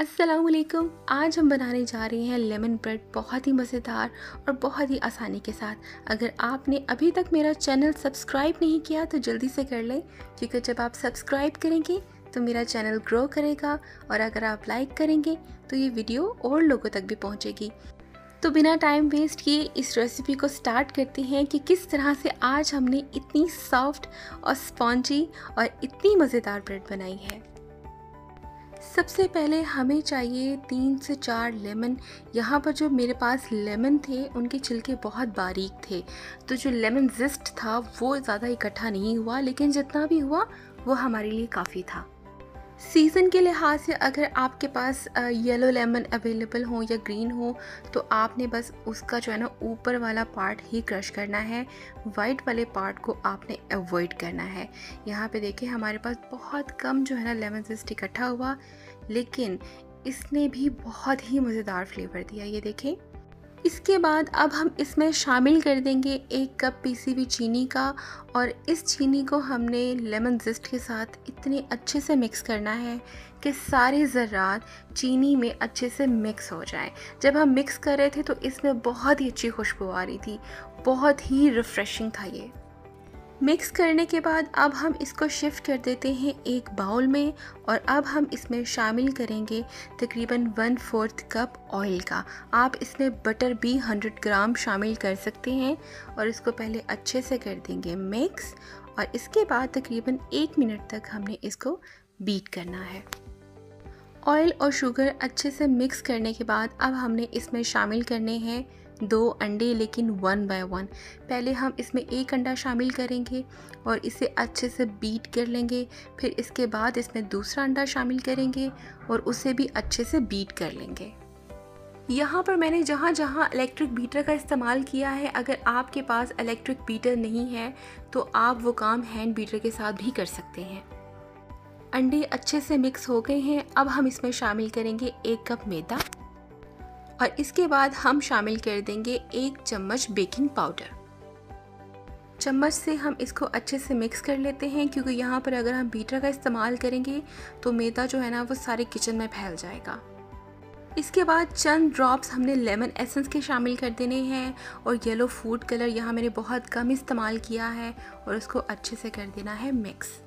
अस्सलामुअलैकुम। आज हम बनाने जा रहे हैं लेमन ब्रेड, बहुत ही मज़ेदार और बहुत ही आसानी के साथ। अगर आपने अभी तक मेरा चैनल सब्सक्राइब नहीं किया तो जल्दी से कर लें, क्योंकि जब आप सब्सक्राइब करेंगे तो मेरा चैनल ग्रो करेगा और अगर आप लाइक करेंगे तो ये वीडियो और लोगों तक भी पहुंचेगी। तो बिना टाइम वेस्ट किए इस रेसिपी को स्टार्ट करते हैं कि किस तरह से आज हमने इतनी सॉफ्ट और स्पॉन्जी और इतनी मज़ेदार ब्रेड बनाई है। सबसे पहले हमें चाहिए 3 से 4 लेमन। यहाँ पर जो मेरे पास लेमन थे उनके छिलके बहुत बारीक थे, तो जो लेमन जिस्ट था वो ज़्यादा इकट्ठा नहीं हुआ, लेकिन जितना भी हुआ वो हमारे लिए काफ़ी था। सीज़न के लिहाज से अगर आपके पास येलो लेमन अवेलेबल हो या ग्रीन हो तो आपने बस उसका जो है ना ऊपर वाला पार्ट ही क्रश करना है, वाइट वाले पार्ट को आपने अवॉइड करना है। यहाँ पे देखिए हमारे पास बहुत कम जो है ना लेमन जस्ट इकट्ठा हुआ, लेकिन इसने भी बहुत ही मज़ेदार फ्लेवर दिया, ये देखें। इसके बाद अब हम इसमें शामिल कर देंगे 1 कप पीसी हुई चीनी का, और इस चीनी को हमने लेमन जिस्ट के साथ इतने अच्छे से मिक्स करना है कि सारे ज़रात चीनी में अच्छे से मिक्स हो जाएं। जब हम मिक्स कर रहे थे तो इसमें बहुत ही अच्छी खुशबू आ रही थी, बहुत ही रिफ़्रेशिंग था ये। मिक्स करने के बाद अब हम इसको शिफ्ट कर देते हैं एक बाउल में, और अब हम इसमें शामिल करेंगे तकरीबन 1/4 कप ऑयल का। आप इसमें बटर भी 100 ग्राम शामिल कर सकते हैं, और इसको पहले अच्छे से कर देंगे मिक्स, और इसके बाद तकरीबन 1 मिनट तक हमने इसको बीट करना है। ऑयल और शुगर अच्छे से मिक्स करने के बाद अब हमने इसमें शामिल करने हैं 2 अंडे, लेकिन 1 बाय 1। पहले हम इसमें 1 अंडा शामिल करेंगे और इसे अच्छे से बीट कर लेंगे, फिर इसके बाद इसमें 2रा अंडा शामिल करेंगे और उसे भी अच्छे से बीट कर लेंगे। यहाँ पर मैंने जहाँ जहाँ इलेक्ट्रिक बीटर का इस्तेमाल किया है, अगर आपके पास इलेक्ट्रिक बीटर नहीं है तो आप वो काम हैंड बीटर के साथ भी कर सकते हैं। अंडे अच्छे से मिक्स हो गए हैं, अब हम इसमें शामिल करेंगे 1 कप मैदा, और इसके बाद हम शामिल कर देंगे 1 चम्मच बेकिंग पाउडर। चम्मच से हम इसको अच्छे से मिक्स कर लेते हैं, क्योंकि यहाँ पर अगर हम बीटर का इस्तेमाल करेंगे तो मैदा जो है ना वो सारे किचन में फैल जाएगा। इसके बाद चंद ड्रॉप्स हमने लेमन एसेंस के शामिल कर देने हैं, और येलो फूड कलर यहाँ मैंने बहुत कम इस्तेमाल किया है, और उसको अच्छे से कर देना है मिक्स।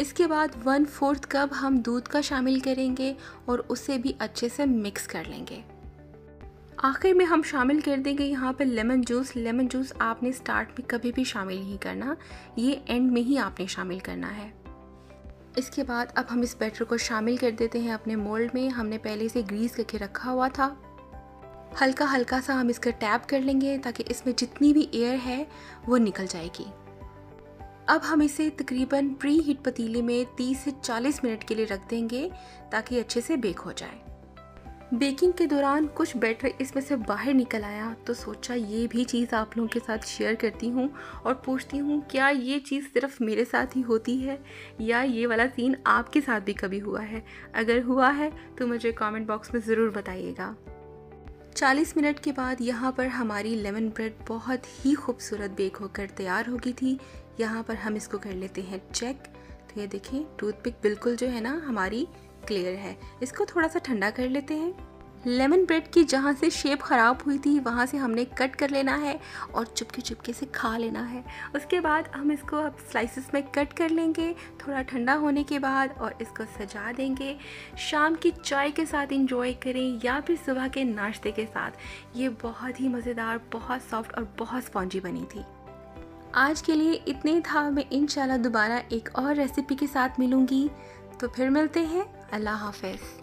इसके बाद 1/4 कप हम दूध का शामिल करेंगे और उसे भी अच्छे से मिक्स कर लेंगे। आखिर में हम शामिल कर देंगे यहाँ पर लेमन जूस। लेमन जूस आपने स्टार्ट में कभी भी शामिल नहीं करना, ये एंड में ही आपने शामिल करना है। इसके बाद अब हम इस बैटर को शामिल कर देते हैं अपने मोल्ड में। हमने पहले से ग्रीस करके रखा हुआ था, हल्का हल्का सा हम इसका टैप कर लेंगे ताकि इसमें जितनी भी एयर है वो निकल जाएगी। अब हम इसे तकरीबन प्री हीट पतीले में 30 से 40 मिनट के लिए रख देंगे ताकि अच्छे से बेक हो जाए। बेकिंग के दौरान कुछ बैटर इसमें से बाहर निकल आया, तो सोचा ये भी चीज़ आप लोगों के साथ शेयर करती हूँ और पूछती हूँ क्या ये चीज़ सिर्फ मेरे साथ ही होती है या ये वाला सीन आपके साथ भी कभी हुआ है। अगर हुआ है तो मुझे कमेंट बॉक्स में ज़रूर बताइएगा। 40 मिनट के बाद यहाँ पर हमारी लेमन ब्रेड बहुत ही खूबसूरत बेक होकर तैयार हो गई थी। यहाँ पर हम इसको कर लेते हैं चेक, तो ये देखिए टूथपिक बिल्कुल जो है ना हमारी क्लियर है। इसको थोड़ा सा ठंडा कर लेते हैं। लेमन ब्रेड की जहाँ से शेप ख़राब हुई थी वहाँ से हमने कट कर लेना है और चुपके चुपके से खा लेना है। उसके बाद हम इसको अब स्लाइसेस में कट कर लेंगे थोड़ा ठंडा होने के बाद, और इसको सजा देंगे। शाम की चाय के साथ इंजॉय करें या फिर सुबह के नाश्ते के साथ। ये बहुत ही मज़ेदार, बहुत सॉफ्ट और बहुत स्पॉन्जी बनी थी। आज के लिए इतने था। मैं इंशाल्लाह दोबारा एक और रेसिपी के साथ मिलूँगी, तो फिर मिलते हैं। अल्लाह हाफ़िज़।